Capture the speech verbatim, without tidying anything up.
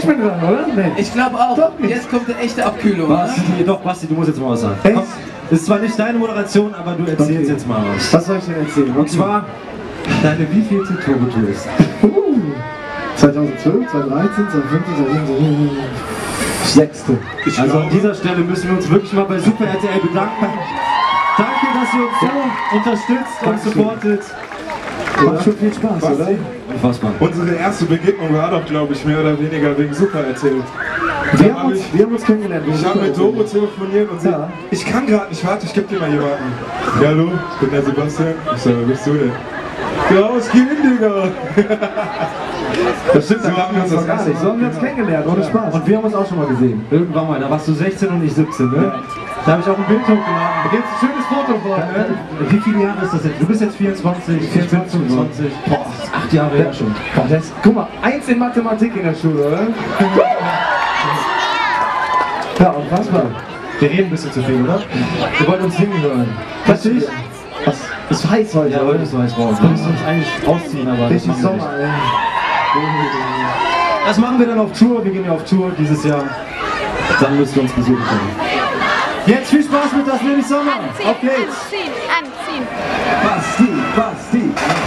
Ich bin dran, oder? Nee. Ich glaube auch. Doch, jetzt kommt eine echte Abkühlung. Basti, ne? Doch, Basti, du musst jetzt mal was sagen. Echt? Ist zwar nicht deine Moderation, aber du erzählst okay. jetzt mal was. Was soll ich denn erzählen? Und zwar deine wievielte Turbo-Tour ist. Uh, zweitausendzwölf, zweitausenddreizehn, zweitausendfünfzehn, zweitausendsiebzehn, sechste. Also an dieser Stelle müssen wir uns wirklich mal bei Super R T L bedanken. Danke, dass ihr uns so unterstützt Dankeschön. und supportet. Macht ja. schon viel Spaß, Basti, oder? Unfassbar. Unsere erste Begegnung war doch, glaube ich, mehr oder weniger wegen Super R T L. Wir haben, hab uns, ich, wir haben uns kennengelernt. Ich habe mit Doro telefoniert und sie, ja. ich kann gerade nicht, warte, ich gebe dir mal jemanden. Ja, hallo, ich bin der Sebastian. Ich sage, wer bist du denn? Klaus Kühn, Digga! Das stimmt, so haben wir uns das gar nicht. So haben wir uns kennengelernt, ohne Spaß. Und wir haben uns auch schon mal gesehen. Irgendwann mal, da warst du sechzehn und ich siebzehn, ne? Da habe ich auch ein Bild hochgeladen. Da gibt es ein schönes Foto von, ne? Wie viele Jahre ist das jetzt? Du bist jetzt vierundzwanzig, vierundzwanzig, fünfundzwanzig. Boah, das ist acht Jahre her schon. Boah, das ist, guck mal, eins in Mathematik in der Schule, oder? Ja, und was mal? Wir reden ein bisschen zu viel, oder? Wir wollen uns singen hören. Verstehst du? Es ist heiß heute. Ja, heute ist es heiß raus. Wir müssen uns eigentlich ausziehen, aber das machen wir nicht. Das machen wir dann auf Tour. Wir gehen ja auf Tour dieses Jahr. Dann müssen wir uns besuchen können. Jetzt viel Spaß mit das nämlich Sommer. Anziehen, auf geht's. Anziehen, anziehen. Basti, Basti.